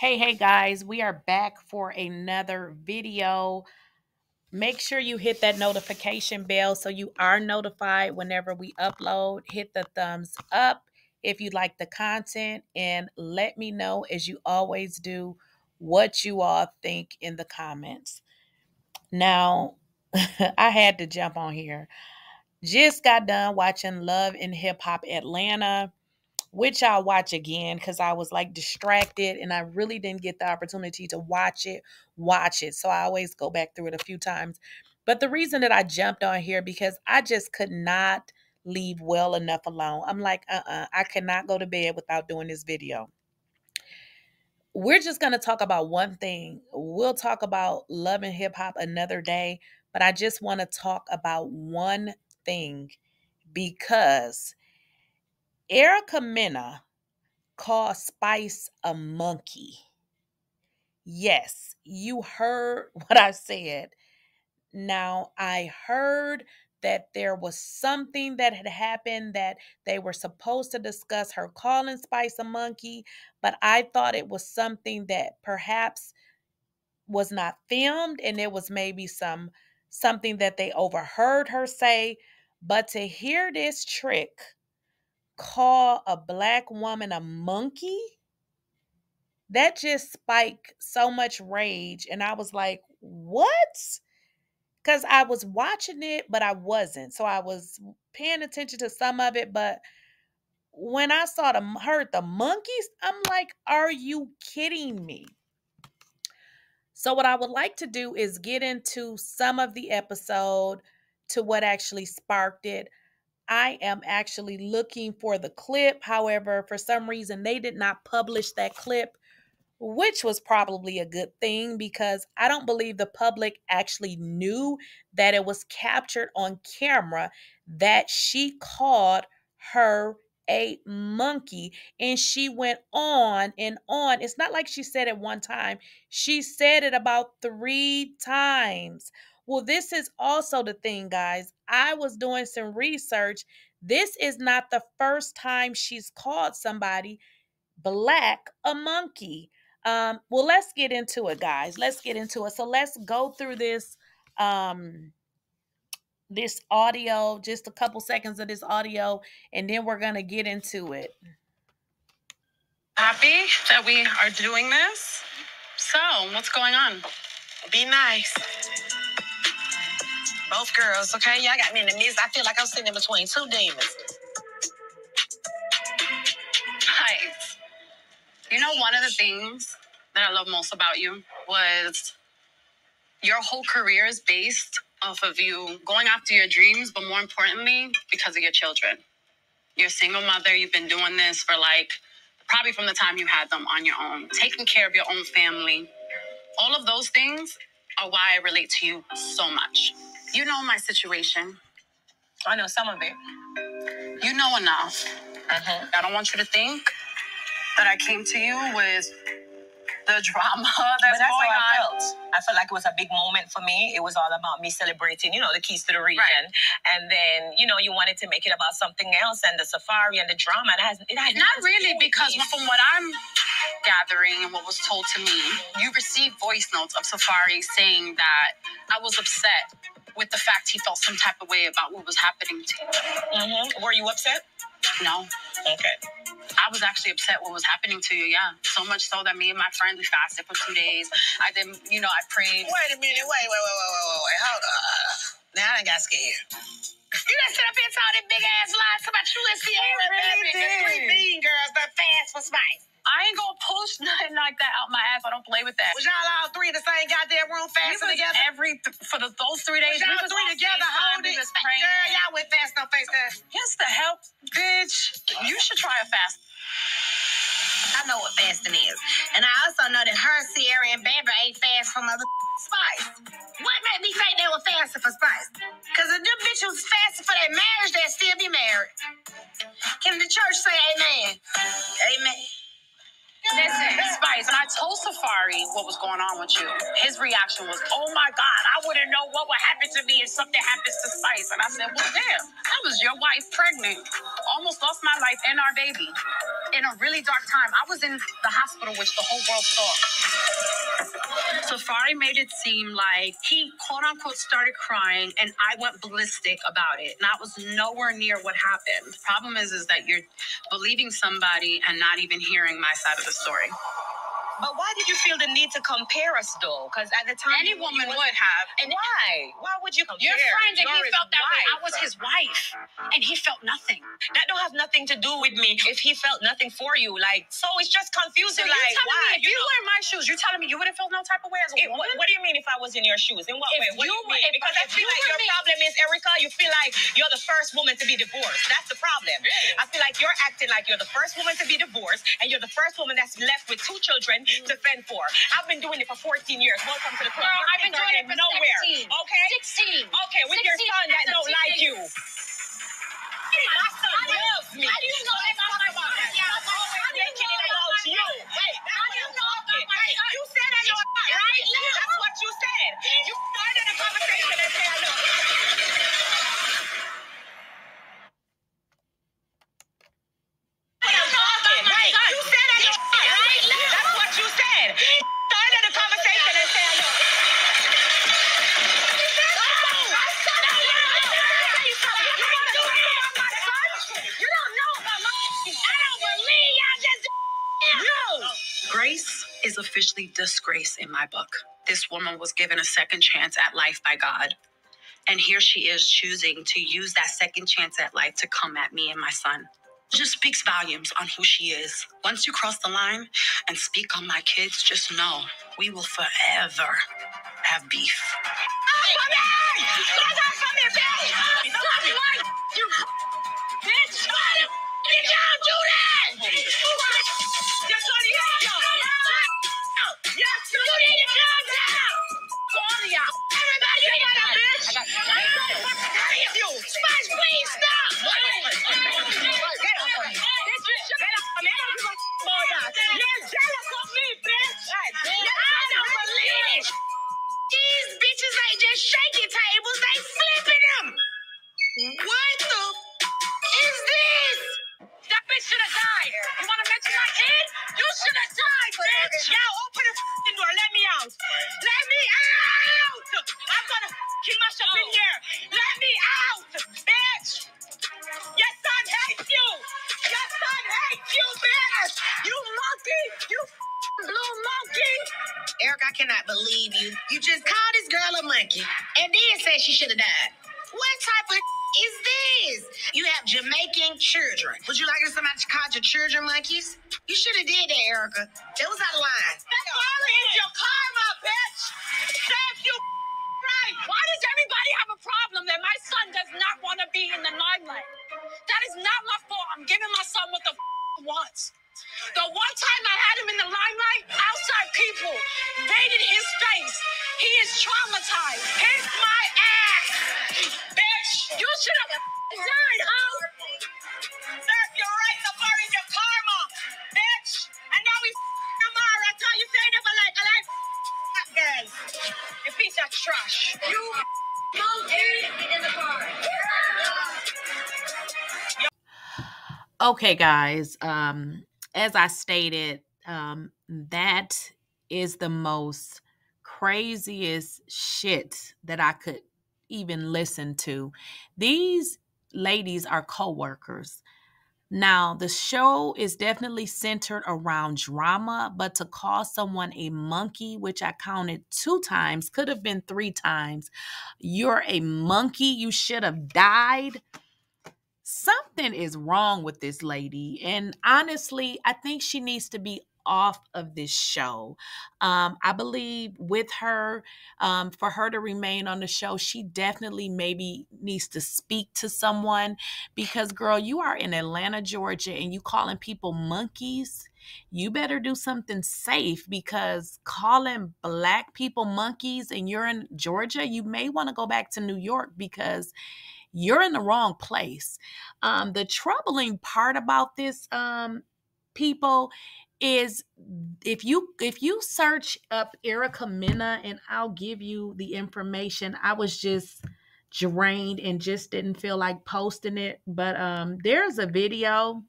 Hey guys, we are back for another video. Make sure you hit that notification bell so you are notified whenever we upload. Hit the thumbs up if you like the content, and let me know, as you always do, what you all think in the comments. Now, I had to jump on here. Just got done watching Love and Hip Hop Atlanta, which I'll watch again because I was like distracted and I really didn't get the opportunity to watch it. So I always go back through it a few times. But the reason that I jumped on here because I just could not leave well enough alone. I'm like, I cannot go to bed without doing this video. We're just going to talk about one thing. We'll talk about Love and Hip Hop another day, but I just want to talk about one thing because Erica Mena called Spice a monkey. Yes, you heard what I said. Now, I heard that there was something that had happened that they were supposed to discuss, her calling Spice a monkey, but I thought it was something that perhaps was not filmed and it was maybe something that they overheard her say. But to hear this trick, call a black woman a monkey, that just spiked so much rage. And I was like, what? Because I was watching it, but I wasn't. So I was paying attention to some of it. But when I heard the monkeys, I'm like, are you kidding me? So what I would like to do is get into some of the episode to what actually sparked it. I am actually looking for the clip. However, for some reason, they did not publish that clip, which was probably a good thing because I don't believe the public actually knew that it was captured on camera that she called her a monkey. And she went on and on. It's not like she said it one time. She said it about 3 times. Well, this is also the thing, guys. I was doing some research. This is not the first time she's called somebody black a monkey. Well, let's get into it, guys. Let's get into it. So let's go through this, this audio, just a couple seconds of this audio, and then we're going to get into it. Happy that we are doing this. So what's going on? Be nice. Both girls, okay? Y'all got me in the midst. I feel like I'm sitting in between 2 demons. Nice. You know, one of the things that I love most about you was your whole career is based off of you going after your dreams, but more importantly, because of your children. You're a single mother. You've been doing this for like probably from the time you had them on your own, taking care of your own family. All of those things are why I relate to you so much. You know my situation. I know some of it. You know enough. I don't want you to think that I came to you with the drama that's going on. I felt like it was a big moment for me. It was all about me celebrating, you know, the keys to the region. Right. And then, you know, you wanted to make it about something else and the safari and the drama. And it has not really, because from what I'm gathering and what was told to me, you received voice notes of Safari saying that I was upset with the fact he felt some type of way about what was happening to you. Were you upset? No. Okay. I was actually upset what was happening to you, yeah. So much so that me and my friend, we fasted for 2 days. I didn't, you know, I prayed. Wait a minute, wait, hold on. Now I got scared. You done sit up here and tell that big ass lies about you and Sierra, baby. The 3 mean girls that fast for Spice. I ain't gonna push nothing like that out my ass. I don't play with that. Was y'all all 3 in the same goddamn room fasting together? For those 3 days, was y'all 3 together holding? Girl, y'all went fast, no face there. Yes, the help, bitch. You should try a fast. I know what fasting is. And I also know that her, Sierra, and Bamber ain't fast for mother Spice. What made me think they were fasting for Spice? Because if them bitches was fasting for their marriage, they'd still be married. Can the church say amen? Amen. Listen, Spice, when I told Safari what was going on with you, his reaction was, oh my God, I wouldn't know what would happen to me if something happens to Spice. And I said, well, damn, I was your wife pregnant. Almost lost my life and our baby. in a really dark time. I was in the hospital, which the whole world saw. Safari made it seem like he, quote unquote, started crying, and I went ballistic about it. And I was nowhere near what happened. The problem is that you're believing somebody and not even hearing my side of the story. But why did you feel the need to compare us, though? Because at the time... Any woman would have. And why? Why would you compare? Your friend, and he felt that way. I was his wife, and he felt nothing. That don't have nothing to do with me if he felt nothing for you. Like, so it's just confusing. So like, why? Me, if you were in my shoes, you're telling me you wouldn't feel no type of way as a woman? What do you mean if I was in your shoes? In what way? What do you mean? Because I feel like your problem is, Erica, you feel like you're the first woman to be divorced. That's the problem. I feel like you're acting like you're the first woman to be divorced, and you're the first woman that's left with two children to fend for. I've been doing it for 14 years. Welcome to the club. Girl, I've been doing it for nowhere. 16. Okay? 16. Okay, with 16 your son that don't like you. My son loves me. How do you know that about my son? I'm thinking about you. How do you know about my son? You said that you're right. That's what you said. You started the conversation and said, I know. Is officially disgrace in my book. This woman was given a second chance at life by God, and here she is choosing to use that second chance at life to come at me and my son. It just speaks volumes on who she is. Once you cross the line and speak on my kids, just know we will forever have beef. Okay, guys, as I stated, that is the most craziest shit that I could even listen to. These ladies are co-workers. Now, the show is definitely centered around drama, but to call someone a monkey, which I counted 2 times, could have been 3 times. You're a monkey. You should have died. Something is wrong with this lady. And honestly, I think she needs to be off of this show. I believe with her, for her to remain on the show, she definitely maybe needs to speak to someone, because girl, you are in Atlanta, Georgia, and you calling people monkeys. You better do something safe, because calling Black people monkeys and you're in Georgia, you may want to go back to New York, because you're in the wrong place. The troubling part about this, people, is if you search up Erica Mena, and I'll give you the information. I was just drained and just didn't feel like posting it. But there's a video,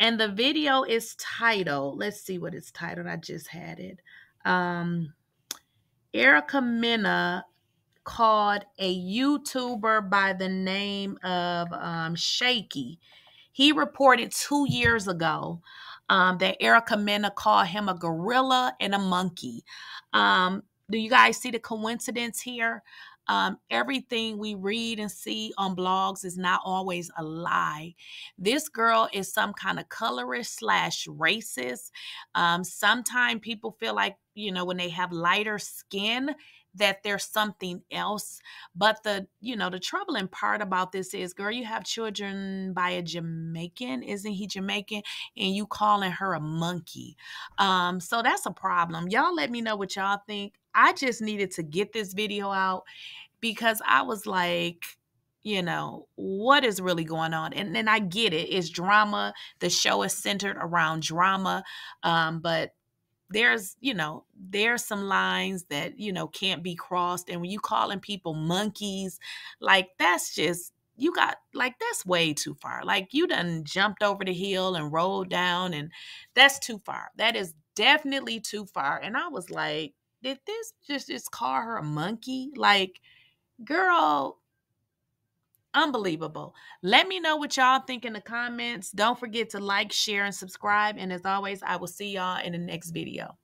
And the video is titled, let's see what it's titled. I just had it. Erica Mena called a YouTuber by the name of Shaky. He reported 2 years ago that Erica Mena called him a gorilla and a monkey. Do you guys see the coincidence here? Everything we read and see on blogs is not always a lie. This girl is some kind of colorist / racist. Sometimes people feel like, you know, when they have lighter skin, that there's something else. But the, you know, the troubling part about this is, girl, you have children by a Jamaican. Isn't he Jamaican? And you calling her a monkey. So that's a problem. Y'all let me know what y'all think. I just needed to get this video out because I was like, you know, what is really going on? And then I get it. It's drama. The show is centered around drama. But there's, you know, there's some lines that, you know, can't be crossed. And when you calling people monkeys, like, that's just, you got, like, that's way too far. Like, you done jumped over the hill and rolled down, and that's too far. That is definitely too far. And I was like, did this just call her a monkey? Like, girl, unbelievable. Let me know what y'all think in the comments. Don't forget to like, share, and subscribe. And as always, I will see y'all in the next video.